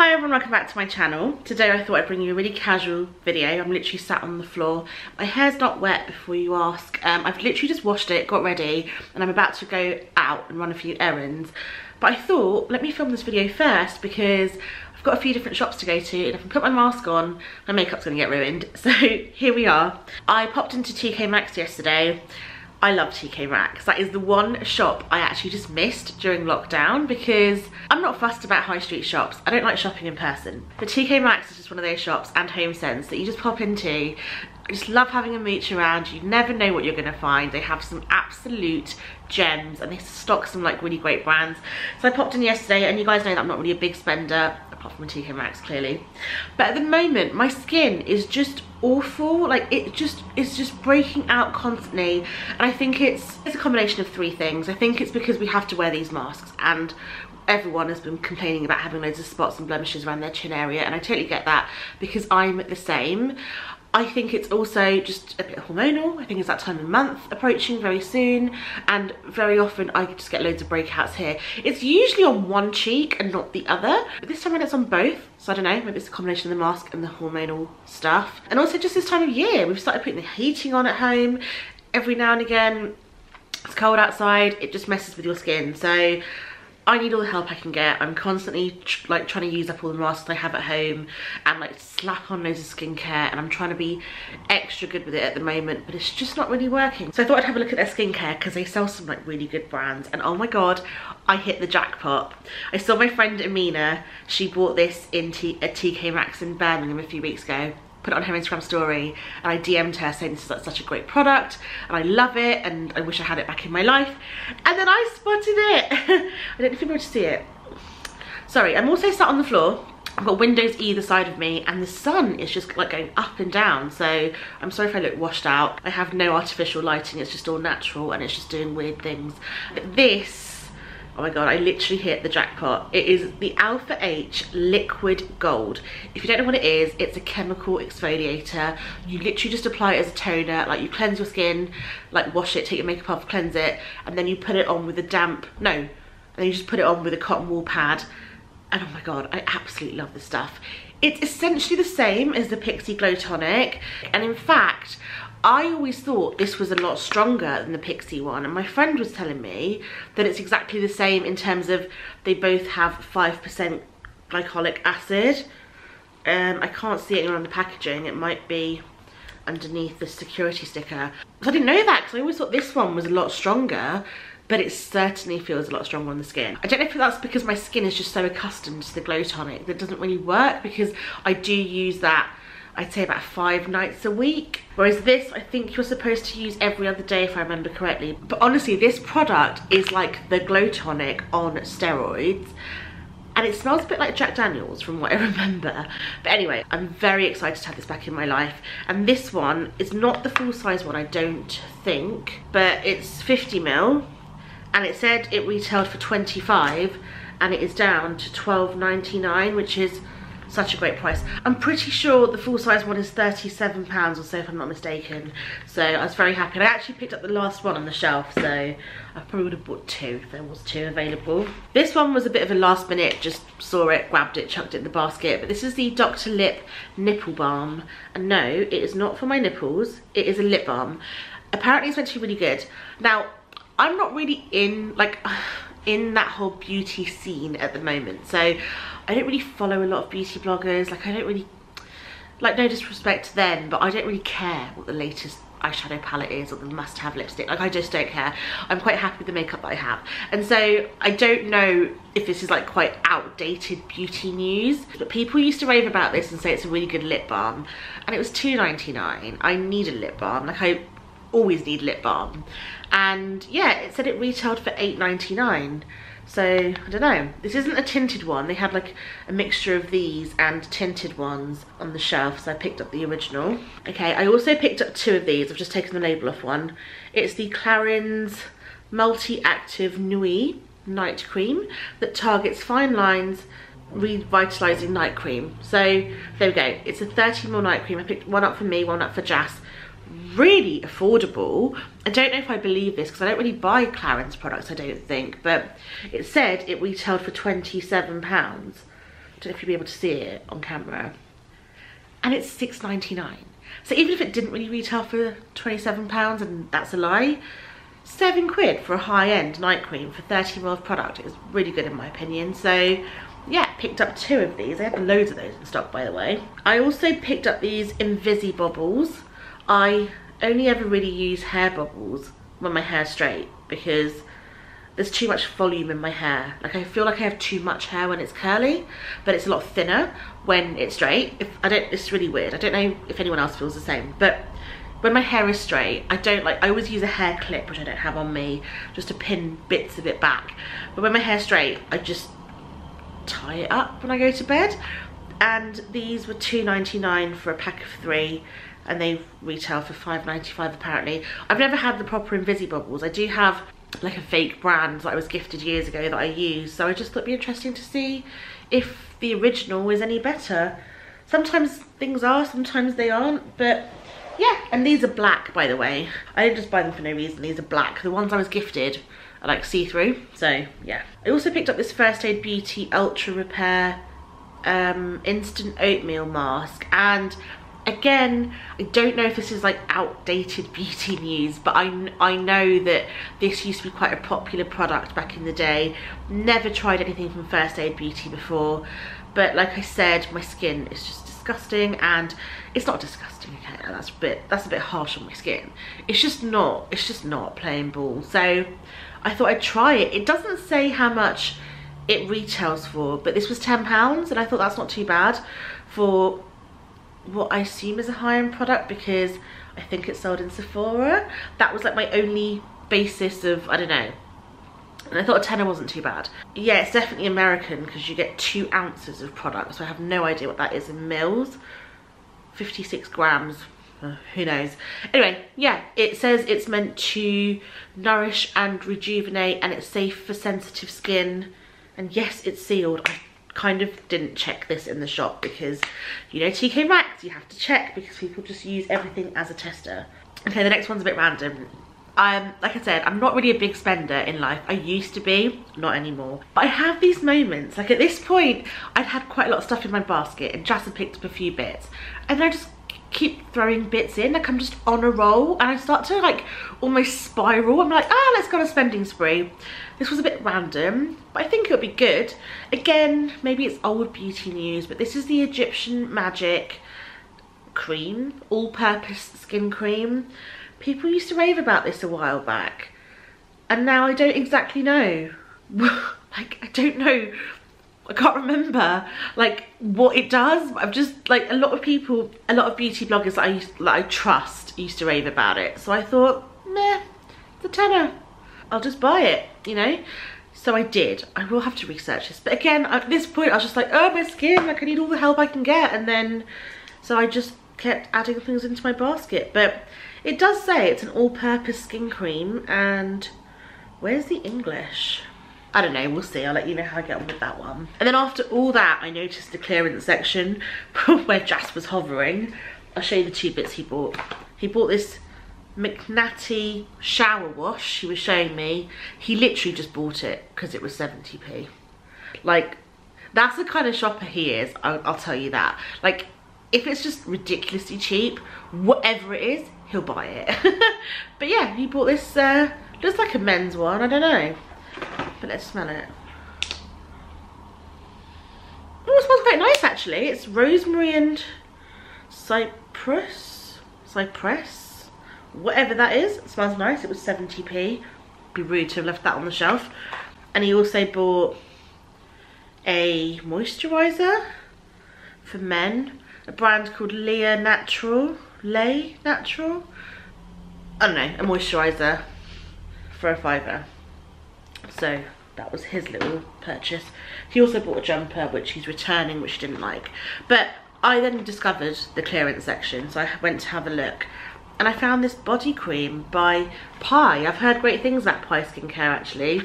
Hi everyone, welcome back to my channel. Today I thought I'd bring you a really casual video. I'm literally sat on the floor. My hair's not wet before you ask. I've literally just washed it, got ready, and I'm about to go out and run a few errands. But I thought, let me film this video first because I've got a few different shops to go to, and if I put my mask on, my makeup's gonna get ruined. So here we are. I popped into TK Maxx yesterday. I love TK Maxx. That is the one shop I actually just missed during lockdown because I'm not fussed about high street shops. I don't like shopping in person. But TK Maxx is just one of those shops, and HomeSense, that you just pop into. I just love having a mooch around. You never know what you're going to find. They have some absolute gems and they stock some like really great brands. So I popped in yesterday, and you guys know that I'm not really a big spender, apart from TK Maxx clearly. But at the moment my skin is just awful. Like it's just breaking out constantly, and I think it's a combination of three things. I think it's because we have to wear these masks, and everyone has been complaining about having loads of spots and blemishes around their chin area, and I totally get that because I'm the same. I think it's also just a bit hormonal. I think it's that time of month approaching very soon, and very often I just get loads of breakouts here. It's usually on one cheek and not the other, but this time around it's on both. So I don't know, maybe it's a combination of the mask and the hormonal stuff. And also just this time of year, we've started putting the heating on at home. Every now and again, it's cold outside, it just messes with your skin. So I need all the help I can get. I'm constantly trying to use up all the masks I have at home and like slap on loads of skincare, and I'm trying to be extra good with it at the moment, but it's just not really working. So I thought I'd have a look at their skincare because they sell some like really good brands, and oh my god, I hit the jackpot. I saw my friend Amina, she bought this in at TK Maxx in Birmingham a few weeks ago. Put it on her Instagram story, and I DM'd her saying this is like such a great product and I love it and I wish I had it back in my life, and then I spotted it. I don't know if you're able to see it. Sorry, I'm also sat on the floor. I've got windows either side of me and the sun is just like going up and down, so I'm sorry if I look washed out. I have no artificial lighting, it's just all natural, and it's just doing weird things. But this, oh my god, I literally hit the jackpot. It is the Alpha H Liquid Gold. If you don't know what it is, it's a chemical exfoliator. You literally just apply it as a toner, like you cleanse your skin, like wash it, take your makeup off, cleanse it, and then you put it on with a cotton wool pad. And oh my god, I absolutely love this stuff. It's essentially the same as the Pixi Glow Tonic, and in fact, I always thought this was a lot stronger than the Pixi one, and my friend was telling me that it's exactly the same in terms of they both have 5% glycolic acid. I can't see it anywhere on the packaging. It might be underneath the security sticker. So I didn't know that because I always thought this one was a lot stronger, but it certainly feels a lot stronger on the skin. I don't know if that's because my skin is just so accustomed to the Glow Tonic that doesn't really work, because I do use that I'd say about 5 nights a week. Whereas this, I think you're supposed to use every other day if I remember correctly. But honestly, this product is like the Glow Tonic on steroids. And it smells a bit like Jack Daniels from what I remember. But anyway, I'm very excited to have this back in my life. And this one is not the full size one, I don't think. But it's 50ml. And it said it retailed for £25. And it is down to £12.99, which is such a great price. I'm pretty sure the full size one is £37 or so if I'm not mistaken. So I was very happy. And I actually picked up the last one on the shelf, so I probably would have bought two if there was two available. This one was a bit of a last minute, just saw it, grabbed it, chucked it in the basket. But this is the Dr. Lip Nipple Balm. And no, it is not for my nipples. It is a lip balm. Apparently it's meant to be really good. Now, I'm not really in that whole beauty scene at the moment, so I don't really follow a lot of beauty bloggers. Like I don't really, like no disrespect to them, but I don't really care what the latest eyeshadow palette is or the must-have lipstick. Like I just don't care. I'm quite happy with the makeup that I have, and so I don't know if this is like quite outdated beauty news, but people used to rave about this and say it's a really good lip balm, and it was £2.99. I need a lip balm, like I always need lip balm, and yeah, it said it retailed for £8.99, so I don't know. This isn't a tinted one. They had like a mixture of these and tinted ones on the shelf, so I picked up the original. Okay, I also picked up two of these. I've just taken the label off one. It's the Clarins Multi-Active Nuit Night Cream that targets fine lines, revitalising night cream. So there we go. It's a 30ml night cream. I picked one up for me, one up for Jas. Really affordable. I don't know if I believe this because I don't really buy Clarins products, I don't think, but it said it retailed for £27. I don't know if you'll be able to see it on camera, and it's £6.99. So even if it didn't really retail for £27, and that's a lie, £7 for a high-end night cream for 30ml of product is really good in my opinion. So yeah, picked up two of these. I have loads of those in stock, by the way. I also picked up these Invisibobbles. I only ever really use hair bubbles when my hair's straight because there's too much volume in my hair. Like, I feel like I have too much hair when it's curly, but it's a lot thinner when it's straight. It's really weird. I don't know if anyone else feels the same, but when my hair is straight, I always use a hair clip, which I don't have on me, just to pin bits of it back. But when my hair's straight, I just tie it up when I go to bed. And these were £2.99 for a pack of 3, and they retail for £5.95 apparently. I've never had the proper Invisibobbles. I do have like a fake brand that I was gifted years ago that I use, so I just thought it'd be interesting to see if the original is any better. Sometimes things are, sometimes they aren't, but yeah. And these are black, by the way. I didn't just buy them for no reason. These are black. The ones I was gifted are like see-through, so yeah. I also picked up this First Aid Beauty Ultra Repair Instant Oatmeal Mask, and again, I don't know if this is like outdated beauty news, but I know that this used to be quite a popular product back in the day. Never tried anything from First Aid Beauty before, but like I said, my skin is just disgusting, and it's not disgusting, okay, that's a bit harsh on my skin. It's just not plain ball. So I thought I'd try it. It doesn't say how much it retails for, but this was £10, and I thought that's not too bad for what I assume is a high-end product, because I think it's sold in Sephora. That was like my only basis of, I don't know, and I thought a tenner wasn't too bad. Yeah, it's definitely American because you get 2 ounces of product, so I have no idea what that is in mils. 56 grams, who knows. Anyway, yeah, it says it's meant to nourish and rejuvenate, and it's safe for sensitive skin, and yes, it's sealed. I kind of didn't check this in the shop because, you know, TK Maxx, you have to check because people just use everything as a tester. Okay, the next one's a bit random. Like I said, I'm not really a big spender in life. I used to be, not anymore. But I have these moments, like at this point, I'd had quite a lot of stuff in my basket, and Jasper picked up a few bits, and then I just keep throwing bits in, like I'm just on a roll, and I start to like almost spiral. I'm like, ah, let's go on a spending spree. This was a bit random, but I think it'll be good. Again, maybe it's old beauty news, but this is the Egyptian Magic cream, all-purpose skin cream. People used to rave about this a while back, and now I don't exactly know. Like, I don't know. I can't remember like what it does. I've just, like, a lot of beauty bloggers that I trust used to rave about it. So I thought, meh, it's a tenner. I'll just buy it, you know? So I did. I will have to research this. But again, at this point, I was just like, oh, my skin, like I need all the help I can get. And then, so I just kept adding things into my basket. But it does say it's an all-purpose skin cream, and where's the English? I don't know, we'll see. I'll let you know how I get on with that one. And then after all that, I noticed the clearance section where Jas was hovering. I'll show you the two bits he bought. He bought this McNatty shower wash, he was showing me. He literally just bought it because it was 70p. Like, that's the kind of shopper he is, I'll tell you that. Like, if it's just ridiculously cheap, whatever it is, he'll buy it. But yeah, he bought this, looks like a men's one, I don't know. But let's smell it. Oh, it smells quite nice actually. It's rosemary and cypress, whatever that is. It smells nice. It was 70p. Be rude to have left that on the shelf. And he also bought a moisturiser for men, a brand called Lea Natural. I don't know, a moisturiser for a £5. So that was his little purchase. He also bought a jumper, which he's returning, which he didn't like. But I then discovered the clearance section, so I went to have a look, and I found this body cream by Pye. I've heard great things about Pye Skincare, actually.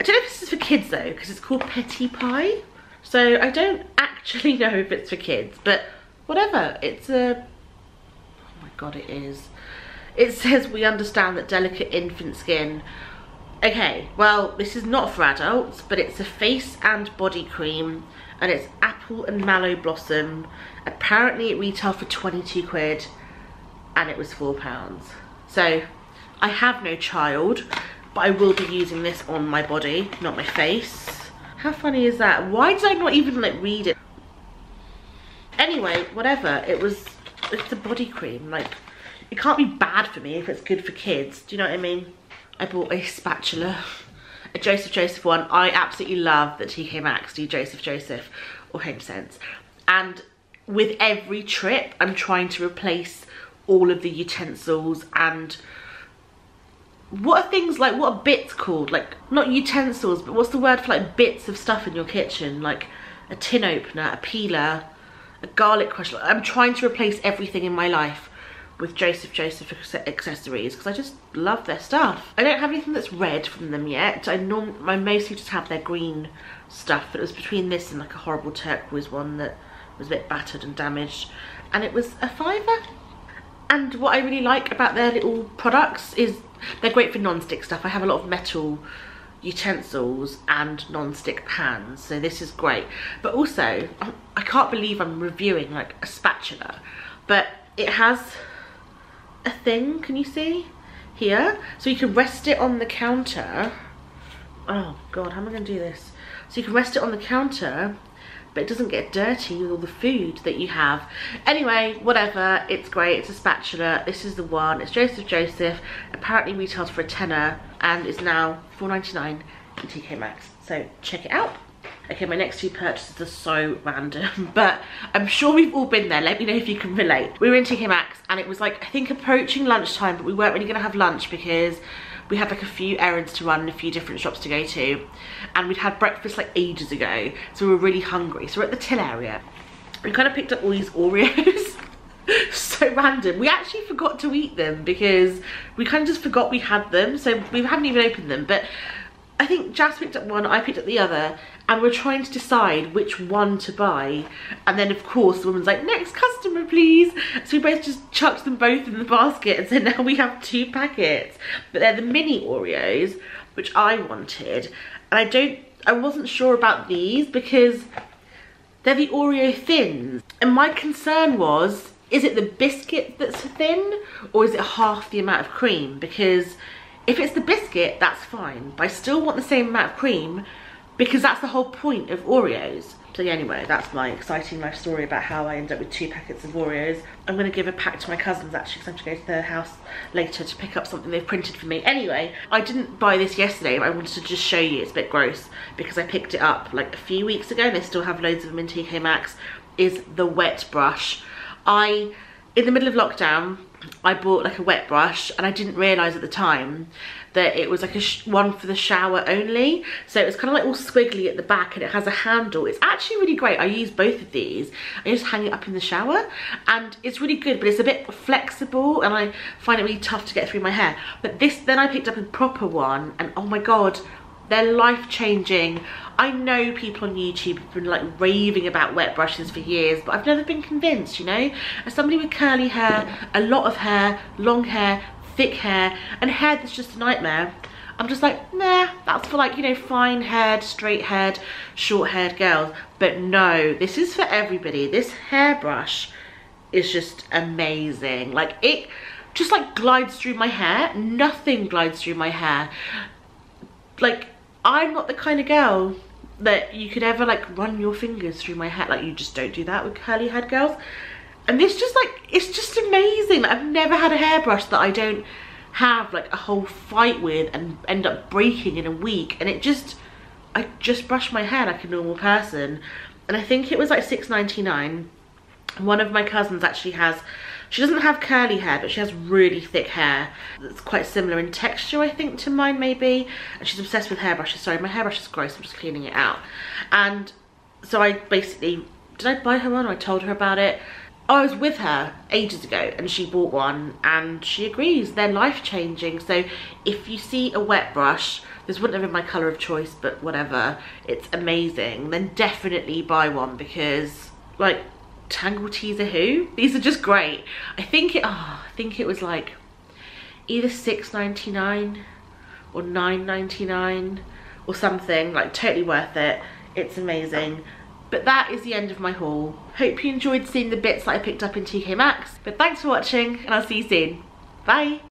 I don't know if this is for kids though, because it's called Petit Pie. So I don't actually know if it's for kids, but whatever. It's a, oh my God, it is. It says, we understand that delicate infant skin Okay, well, this is not for adults, but it's a face and body cream, and it's apple and mallow blossom. Apparently it retailed for 22 quid and it was £4. So I have no child, but I will be using this on my body, not my face. How funny is that? Why did I not even like read it? Anyway, whatever, it's a body cream. Like, it can't be bad for me if it's good for kids. Do you know what I mean? I bought a spatula, a Joseph Joseph one. I absolutely love that TK Maxx do Joseph Joseph or HomeSense. And with every trip, I'm trying to replace all of the utensils and what are things like, what are bits called? Like, not utensils, but what's the word for like bits of stuff in your kitchen? Like a tin opener, a peeler, a garlic crusher. I'm trying to replace everything in my life with Joseph Joseph accessories because I just love their stuff. I don't have anything that's red from them yet. I mostly just have their green stuff, but it was between this and like a horrible turquoise one that was a bit battered and damaged, and it was a £5. And what I really like about their little products is they're great for non-stick stuff. I have a lot of metal utensils and non-stick pans, so this is great. But also, I can't believe I'm reviewing like a spatula, but it has a thing, can you see here? So you can rest it on the counter. Oh God, how am I gonna do this? So you can rest it on the counter, but it doesn't get dirty with all the food that you have. Anyway, whatever, it's great. It's a spatula. This is the one. It's Joseph Joseph. Apparently retailed for a £10 and is now £4.99 in TK Maxx. So check it out. Okay, my next two purchases are so random, but I'm sure we've all been there. Let me know if you can relate. We were in TK Maxx and it was like, I think approaching lunchtime, but we weren't really gonna have lunch because we had like a few errands to run and a few different shops to go to, and we'd had breakfast like ages ago, so we were really hungry. So we're at the till area. We kind of picked up all these Oreos. So random. We actually forgot to eat them because we kind of just forgot we had them, so we haven't even opened them. But I think Jas picked up one, I picked up the other, and we're trying to decide which one to buy. And then of course the woman's like, next customer please. So we both just chucked them both in the basket, and so now we have two packets. But they're the mini Oreos, which I wanted. And I wasn't sure about these because they're the Oreo Thins. And my concern was, is it the biscuit that's thin or is it half the amount of cream? Because if it's the biscuit, that's fine, but I still want the same amount of cream because that's the whole point of Oreos. So yeah, anyway, that's my exciting life story about how I ended up with two packets of Oreos. I'm gonna give a pack to my cousins actually because I have to go to their house later to pick up something they've printed for me. Anyway, I didn't buy this yesterday, but I wanted to just show you. It's a bit gross because I picked it up like a few weeks ago and they still have loads of them in TK Maxx, is the Wet Brush. In the middle of lockdown, I bought like a wet brush and I didn't realise at the time that it was like a one for the shower only. So it was kind of like all squiggly at the back and it has a handle. It's actually really great. I use both of these. I just hang it up in the shower and it's really good, but it's a bit flexible and I find it really tough to get through my hair. But this, then I picked up a proper one and oh my God, they're life-changing. I know people on YouTube have been like raving about wet brushes for years, but I've never been convinced, you know? As somebody with curly hair, a lot of hair, long hair, thick hair, and hair that's just a nightmare, I'm just like, nah, that's for like, you know, fine-haired, straight-haired, short-haired girls. But no, this is for everybody. This hairbrush is just amazing. Like, it just like glides through my hair. Nothing glides through my hair. Like, I'm not the kind of girl that you could ever like run your fingers through my hair. Like, you just don't do that with curly haired girls. And this just like, it's just amazing. Like, I've never had a hairbrush that I don't have like a whole fight with and end up breaking in a week. And it just, I just brush my hair like a normal person. And I think it was like £6.99. One of my cousins actually has, she doesn't have curly hair, but she has really thick hair that's quite similar in texture, I think, to mine maybe. And she's obsessed with hairbrushes. Sorry, my hairbrush is gross. I'm just cleaning it out. And so I basically, did I buy her one? I told her about it. I was with her ages ago and she bought one and she agrees. They're life-changing. So if you see a wet brush, this wouldn't have been my colour of choice, but whatever, it's amazing. Then definitely buy one because, like, Tangle Teezer who? These are just great. I think it was like either £6.99 or $9.99 or something, like totally worth it. It's amazing. But that is the end of my haul. Hope you enjoyed seeing the bits that I picked up in TK Maxx. But thanks for watching, and I'll see you soon. Bye.